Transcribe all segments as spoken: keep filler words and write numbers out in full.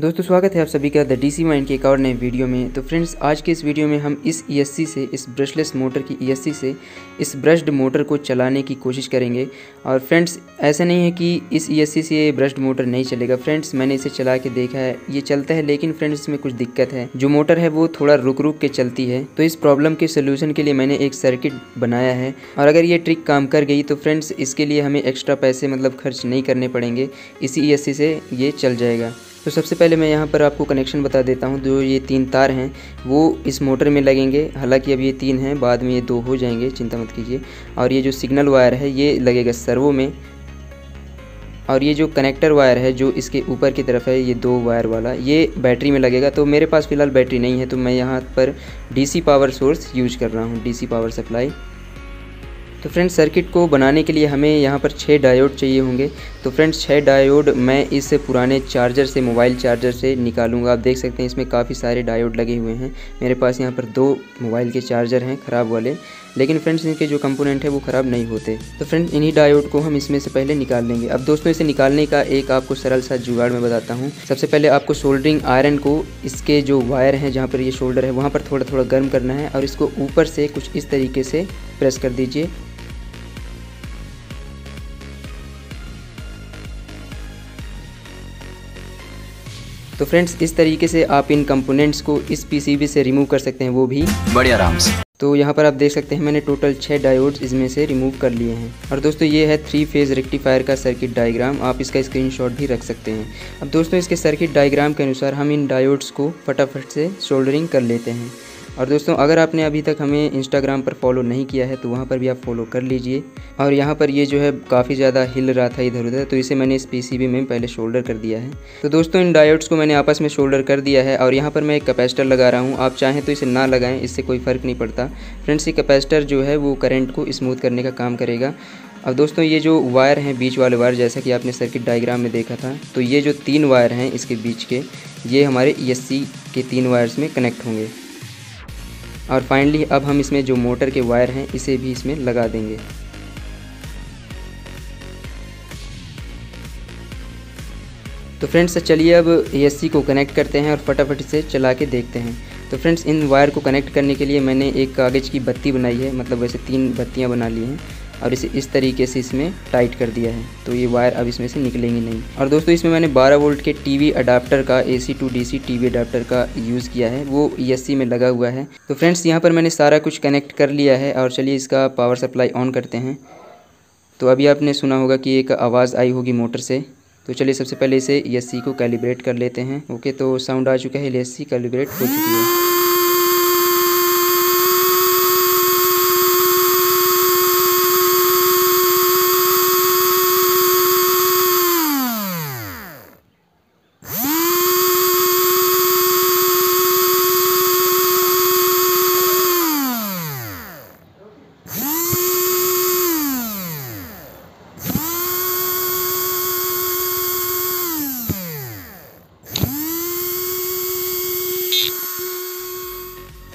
दोस्तों स्वागत है आप सभी का द डीसी माइंड के एक और नए वीडियो में। तो फ्रेंड्स आज के इस वीडियो में हम इस ईएससी से इस ब्रशलेस मोटर की ईएससी से इस ब्रश्ड मोटर को चलाने की कोशिश करेंगे। और फ्रेंड्स ऐसा नहीं है कि इस ईएससी से ये ब्रश्ड मोटर नहीं चलेगा। फ्रेंड्स मैंने इसे चला के देखा है, ये चलता है, लेकिन फ्रेंड्स इसमें कुछ दिक्कत है। जो मोटर है वो थोड़ा रुक रुक के चलती है। तो इस प्रॉब्लम के सोल्यूशन के लिए मैंने एक सर्किट बनाया है, और अगर ये ट्रिक काम कर गई तो फ्रेंड्स इसके लिए हमें एक्स्ट्रा पैसे मतलब खर्च नहीं करने पड़ेंगे, इसी ईएससी से ये चल जाएगा। तो सबसे पहले मैं यहाँ पर आपको कनेक्शन बता देता हूँ। जो ये तीन तार हैं वो इस मोटर में लगेंगे, हालांकि अब ये तीन हैं, बाद में ये दो हो जाएंगे, चिंता मत कीजिए। और ये जो सिग्नल वायर है ये लगेगा सर्वो में, और ये जो कनेक्टर वायर है जो इसके ऊपर की तरफ है ये दो वायर वाला, ये बैटरी में लगेगा। तो मेरे पास फ़िलहाल बैटरी नहीं है, तो मैं यहाँ पर D C power source use कर रहा हूँ, डी सी पावर सप्लाई। तो फ्रेंड्स सर्किट को बनाने के लिए हमें यहाँ पर छः डायोड चाहिए होंगे। तो फ्रेंड्स छः डायोड मैं इस पुराने चार्जर से, मोबाइल चार्जर से निकालूंगा। आप देख सकते हैं इसमें काफ़ी सारे डायोड लगे हुए हैं। मेरे पास यहाँ पर दो मोबाइल के चार्जर हैं ख़राब वाले, लेकिन फ्रेंड्स इनके जो कंपोनेंट है वो ख़राब नहीं होते। तो फ्रेंड्स इन्हीं डायोड को हम इसमें से पहले निकाल लेंगे। अब दोस्तों इसे निकालने का एक आपको सरल सा जुगाड़ मैं बताता हूँ। सबसे पहले आपको सोल्डरिंग आयरन को इसके जो वायर हैं, जहाँ पर ये शोल्डर है, वहाँ पर थोड़ा थोड़ा गर्म करना है, और इसको ऊपर से कुछ इस तरीके से प्रेस कर दीजिए। तो फ्रेंड्स इस तरीके से आप इन कंपोनेंट्स को इस पीसीबी से रिमूव कर सकते हैं, वो भी बड़े आराम से। तो यहाँ पर आप देख सकते हैं मैंने टोटल छः डायोड्स इसमें से रिमूव कर लिए हैं। और दोस्तों ये है थ्री फेज़ रेक्टिफायर का सर्किट डायग्राम, आप इसका स्क्रीनशॉट भी रख सकते हैं। अब दोस्तों इसके सर्किट डायग्राम के अनुसार हम इन डायोड्स को फटाफट से सोल्डरिंग कर लेते हैं। और दोस्तों अगर आपने अभी तक हमें इंस्टाग्राम पर फॉलो नहीं किया है तो वहाँ पर भी आप फॉलो कर लीजिए। और यहाँ पर ये जो है काफ़ी ज़्यादा हिल रहा था इधर उधर, तो इसे मैंने इस पीसीबी में पहले शोल्डर कर दिया है। तो दोस्तों इन डायोड्स को मैंने आपस में शोल्डर कर दिया है, और यहाँ पर मैं एक कैपेसिटर लगा रहा हूँ। आप चाहें तो इसे ना लगाएं, इससे कोई फ़र्क नहीं पड़ता। फ्रेंड्स ये कैपेसिटर जो है वो करंट को स्मूथ करने का काम करेगा। अब दोस्तों ये जो वायर हैं, बीच वाले वायर, जैसा कि आपने सर्किट डायग्राम में देखा था, तो ये जो तीन वायर हैं इसके बीच के, ये हमारे ईएससी के तीन वायर्स में कनेक्ट होंगे। और फाइनली अब हम इसमें जो मोटर के वायर हैं इसे भी इसमें लगा देंगे। तो फ्रेंड्स चलिए अब ईएससी को कनेक्ट करते हैं और फटाफट से चला के देखते हैं। तो फ्रेंड्स इन वायर को कनेक्ट करने के लिए मैंने एक कागज़ की बत्ती बनाई है, मतलब वैसे तीन बत्तियां बना ली हैं, और इसे इस तरीके से इसमें टाइट कर दिया है। तो ये वायर अब इसमें से निकलेंगे नहीं। और दोस्तों इसमें मैंने बारह वोल्ट के टीवी अडाप्टर का, AC to DC TV adapter का यूज़ किया है, वो ईएससी में लगा हुआ है। तो फ्रेंड्स यहाँ पर मैंने सारा कुछ कनेक्ट कर लिया है, और चलिए इसका पावर सप्लाई ऑन करते हैं। तो अभी आपने सुना होगा कि एक आवाज़ आई होगी मोटर से। तो चलिए सबसे पहले इसे ईएससी को कैलिब्रेट कर लेते हैं। ओके, तो साउंड आ चुका है, ईएससी कैलिब्रेट हो चुकी है।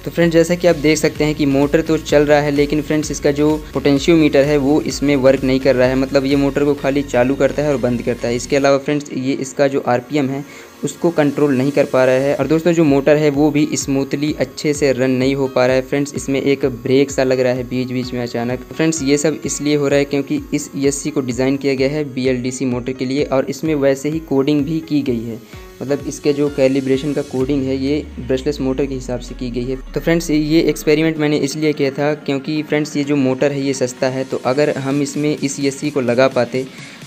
तो फ्रेंड्स जैसा कि आप देख सकते हैं कि मोटर तो चल रहा है, लेकिन फ्रेंड्स इसका जो पोटेंशियोमीटर है वो इसमें वर्क नहीं कर रहा है, मतलब ये मोटर को खाली चालू करता है और बंद करता है। इसके अलावा फ्रेंड्स ये इसका जो आरपीएम है उसको कंट्रोल नहीं कर पा रहा है, और दोस्तों जो मोटर है वो भी स्मूथली अच्छे से रन नहीं हो पा रहा है। फ्रेंड्स इसमें एक ब्रेक सा लग रहा है बीच बीच में अचानक। फ्रेंड्स ये सब इसलिए हो रहा है क्योंकि इस ईएससी को डिज़ाइन किया गया है बीएलडीसी मोटर के लिए, और इसमें वैसे ही कोडिंग भी की गई है, मतलब इसके जो कैलिब्रेशन का कोडिंग है ये ब्रशलेस मोटर के हिसाब से की गई है। तो फ्रेंड्स ये एक्सपेरिमेंट मैंने इसलिए किया था क्योंकि फ्रेंड्स ये जो मोटर है ये सस्ता है, तो अगर हम इसमें इस ईएससी को लगा पाते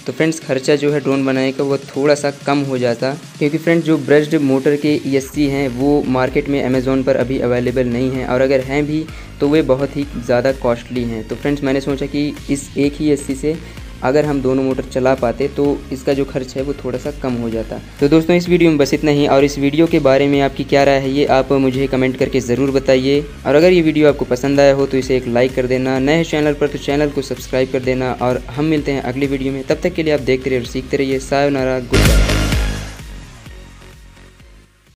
तो फ्रेंड्स खर्चा जो है ड्रोन बनाने का वो थोड़ा सा कम हो जाता, क्योंकि फ्रेंड्स जो ब्रश्ड मोटर के ईएससी हैं वो मार्केट में अमेज़न पर अभी अवेलेबल नहीं हैं, और अगर हैं भी तो वे बहुत ही ज़्यादा कॉस्टली हैं। तो फ्रेंड्स मैंने सोचा कि इस एक ही ईएससी से अगर हम दोनों मोटर चला पाते तो इसका जो खर्च है वो थोड़ा सा कम हो जाता। तो दोस्तों इस वीडियो में बस इतना ही, और इस वीडियो के बारे में आपकी क्या राय है ये आप मुझे कमेंट करके ज़रूर बताइए। और अगर ये वीडियो आपको पसंद आया हो तो इसे एक लाइक कर देना, नए चैनल पर तो चैनल को सब्सक्राइब कर देना, और हम मिलते हैं अगली वीडियो में। तब तक के लिए आप देखते रहिए और सीखते रहिए। Sayonara, good bye.